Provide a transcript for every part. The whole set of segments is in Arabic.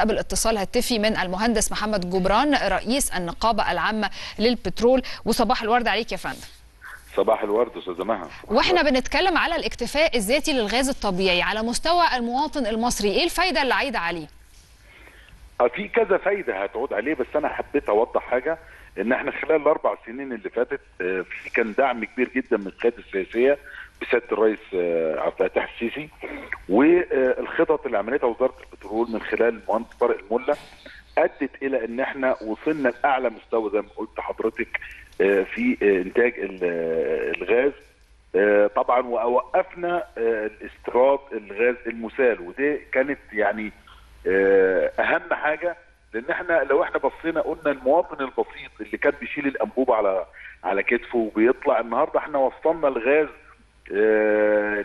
قبل اتصال هاتفي من المهندس محمد جبران رئيس النقابة العامة للبترول. وصباح الورد عليك يا فندم. صباح الورد استاذه مها. واحنا بنتكلم على الاكتفاء الذاتي للغاز الطبيعي على مستوى المواطن المصري، ايه الفايدة اللي عايدة عليه؟ في كذا فايدة هتعود عليه، بس انا حبيت اوضح حاجة، ان احنا خلال الاربع سنين اللي فاتت في كان دعم كبير جدا من القيادة السياسية بسيادة الرئيس عبد الفتاح السيسي، والخطط اللي عملتها وزارة البترول من خلال المهندس طارق الملا ادت الى ان احنا وصلنا لاعلى مستوى زي ما قلت حضرتك في انتاج الغاز طبعا، ووقفنا استيراد الغاز المسال، ودي كانت يعني اهم حاجه، لان احنا لو احنا بصينا قلنا المواطن البسيط اللي كان بيشيل الانبوبه على كتفه وبيطلع، النهارده احنا وصلنا الغاز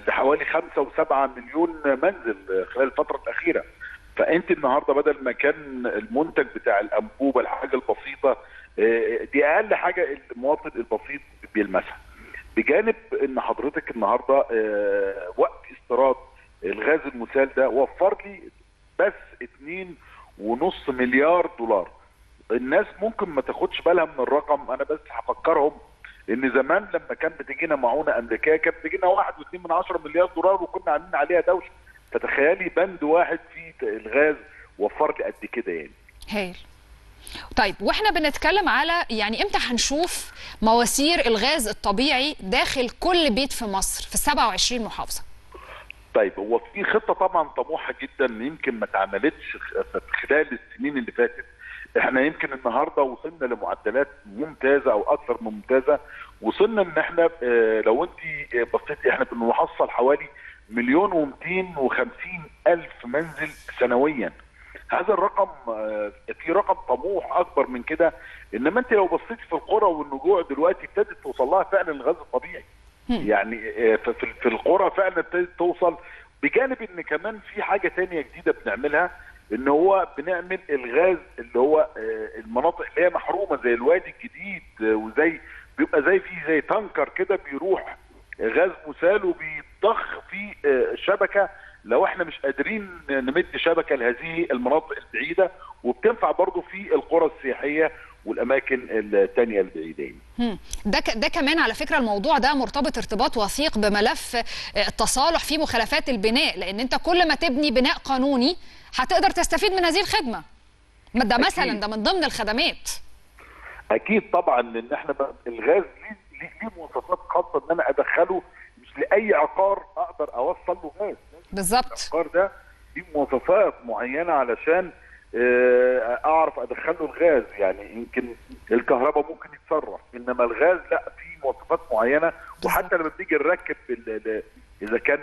لحوالي 5 و7 مليون منزل خلال الفتره الاخيره. فانت النهارده بدل ما كان المنتج بتاع الانبوبه الحاجه البسيطه دي اقل حاجه المواطن البسيط بيلمسها، بجانب ان حضرتك النهارده وقت استيراد الغاز المسال ده وفر لي بس 2.5 مليار دولار. الناس ممكن ما تاخدش بالها من الرقم، انا بس هفكرهم ان زمان لما كان بتجينا معونه امريكيه كانت بتجينا 1.2 مليار دولار وكنا عاملين عليها دوشه، فتخيلي بند واحد في الغاز وفر لي قد كده يعني. هايل. طيب واحنا بنتكلم على يعني امتى هنشوف مواسير الغاز الطبيعي داخل كل بيت في مصر في 27 محافظه؟ طيب هو في خطه طبعا طموحه جدا يمكن ما اتعملتش خلال السنين اللي فاتت، احنا يمكن النهارده وصلنا لمعدلات ممتازه او اكثر من ممتازه، وصلنا ان احنا لو انت بصيتي احنا بنحصل حوالي 1,250,000 منزل سنويا. هذا الرقم في رقم طموح اكبر من كده، انما انت لو بصيتي في القرى والنجوع دلوقتي ابتدت توصل لها فعلا الغاز الطبيعي. يعني في القرى فعلا ابتدت توصل، بجانب ان كمان في حاجه ثانيه جديده بنعملها، ان هو بنعمل الغاز اللي هو المناطق اللي هي محرومه زي الوادي الجديد، وزي بيبقى زي في زي تانكر كده بيروح غاز مسال وبيتضخ في شبكه لو احنا مش قادرين نمد شبكه لهذه المناطق البعيده، وبتنفع برضو في القرى السياحيه والاماكن الثانيه البعيده. ده كمان على فكره الموضوع ده مرتبط ارتباط وثيق بملف التصالح في مخالفات البناء، لان انت كل ما تبني بناء قانوني هتقدر تستفيد من هذه الخدمه. ده مثلا ده من ضمن الخدمات. اكيد طبعا، لان احنا الغاز ليه مواصفات خاصه ان انا ادخله، مش لاي عقار اقدر اوصل له غاز. بالظبط. العقار ده ليه مواصفات معينه علشان اعرف ادخله الغاز، يعني يمكن الكهرباء ممكن يتصرف، انما الغاز لا، في مواصفات معينه، وحتى لما بنيجي نركب اذا كان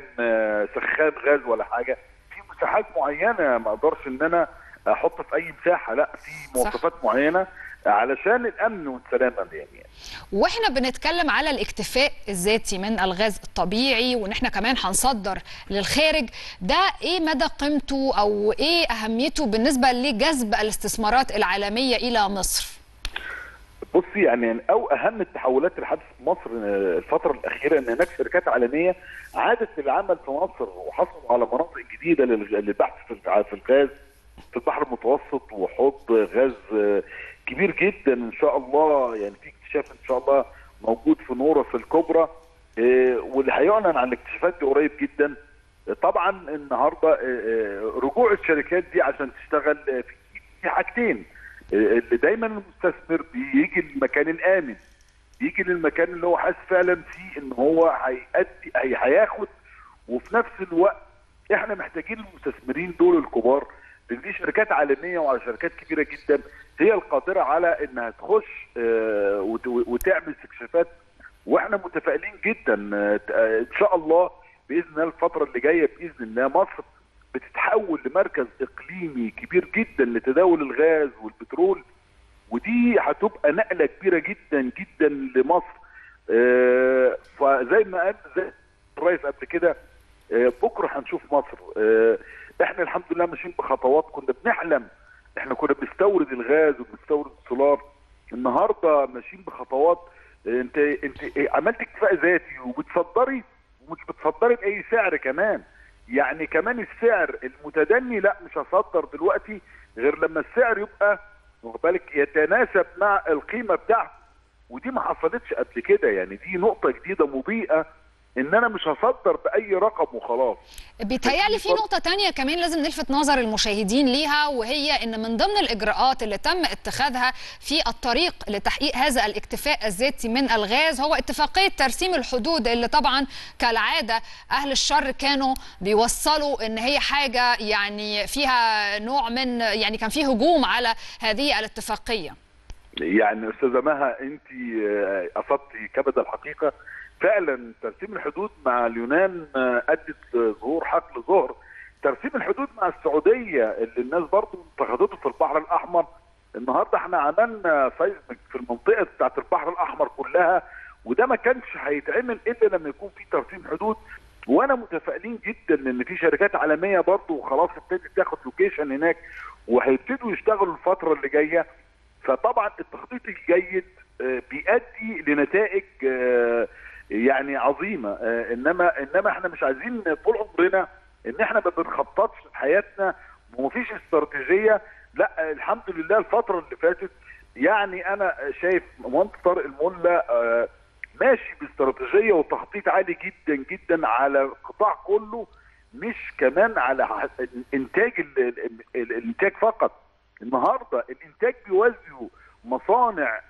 سخان غاز ولا حاجه في مساحات معينه، ما اقدرش ان انا احطه في اي مساحه، لا في مواصفات معينه علشان الامن والسلامه يعني. واحنا بنتكلم على الاكتفاء الذاتي من الغاز الطبيعي وان احنا كمان هنصدر للخارج، ده ايه مدى قيمته او ايه اهميته بالنسبه لجذب الاستثمارات العالميه الى مصر؟ بصي يعني او اهم التحولات اللي حدثت في مصر الفتره الاخيره، ان هناك شركات عالميه عادت للعمل في مصر وحصلوا على مناطق جديده للبحث في الغاز في البحر المتوسط، وحوض غاز كبير جدا ان شاء الله، يعني في اكتشاف ان شاء الله موجود في نورس الكبرى، واللي هيعلن عن الاكتشافات دي قريب جدا. طبعا النهارده رجوع الشركات دي عشان تشتغل في حاجتين، اللي دايما المستثمر بيجي للمكان الامن، بيجي للمكان اللي هو حاسس فعلا فيه ان هو هيأدي هياخد، وفي نفس الوقت احنا محتاجين المستثمرين دول الكبار، لان دي شركات عالميه وعلى شركات كبيره جدا هي القادره على انها تخش وتعمل استكشافات، واحنا متفائلين جدا ان شاء الله باذن الله الفتره اللي جايه باذن الله مصر بتتحول لمركز اقليمي كبير جدا لتداول الغاز والبترول، ودي هتبقى نقله كبيره جدا جدا لمصر. فزي ما قال الرئيس قبل كده بكره هنشوف مصر. احنا الحمد لله ماشيين بخطوات، كنا بنحلم، احنا كنا بنستورد الغاز وبنستورد السولار، النهارده ماشيين بخطوات. انت عملت اكتفاء ذاتي وبتصدري، ومش بتصدري باي سعر كمان، يعني كمان السعر المتدني لا مش هصدر دلوقتي غير لما السعر يبقى وبالك يتناسب مع القيمه بتاعته، ودي ما حصلتش قبل كده. يعني دي نقطه جديده مضيئه، ان انا مش هصدر باي رقم وخلاص. بيتهيألي في نقطه تانية كمان لازم نلفت نظر المشاهدين ليها، وهي ان من ضمن الاجراءات اللي تم اتخاذها في الطريق لتحقيق هذا الاكتفاء الذاتي من الغاز هو اتفاقيه ترسيم الحدود، اللي طبعا كالعاده اهل الشر كانوا بيوصلوا ان هي حاجه يعني فيها نوع من يعني كان فيه هجوم على هذه الاتفاقيه. يعني استاذه مها انت اصبتي كبد الحقيقه. فعلا ترسيم الحدود مع اليونان ادت ظهور حقل ظهر، ترسيم الحدود مع السعوديه اللي الناس برضه انتقدته في البحر الاحمر، النهارده احنا عملنا سيزمك في المنطقه بتاعه البحر الاحمر كلها، وده ما كانش هيتعمل الا لما يكون في ترسيم حدود. وانا متفائلين جدا ان في شركات عالميه برضه خلاص ابتدت تاخد لوكيشن هناك وهيبتدوا يشتغلوا الفتره اللي جايه. فطبعا التخطيط الجيد بيؤدي لنتائج يعني عظيمه، انما احنا مش عايزين طول عمرنا ان احنا ما بنخططش حياتنا ومفيش استراتيجيه. لا الحمد لله الفتره اللي فاتت يعني انا شايف منطقه طارق الملا ماشي باستراتيجيه وتخطيط عالي جدا جدا على القطاع كله، مش كمان على الانتاج فقط. النهارده الانتاج بيوزعوا مصانع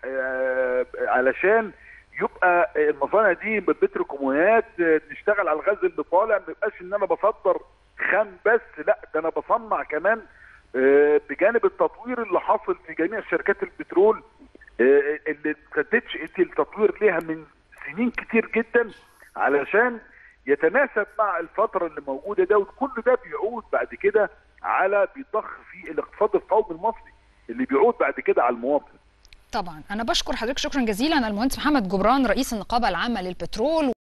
علشان يبقى المصانع دي بالبتروكيماويات نشتغل على الغاز اللي طالع، ما يبقاش ان انا بصدر خام بس، لا ده انا بصنع كمان بجانب التطوير اللي حاصل في جميع شركات البترول اللي ابتدتش التطوير ليها من سنين كتير جدا علشان يتناسب مع الفتره اللي موجوده ده. وكل ده بيعود بعد كده على بيضخ في الاقتصاد القومي المصري اللي بيعود بعد كده على المواطن. طبعا انا بشكر حضرتك شكرا جزيلا المهندس محمد جبران رئيس النقابه العامه للبترول.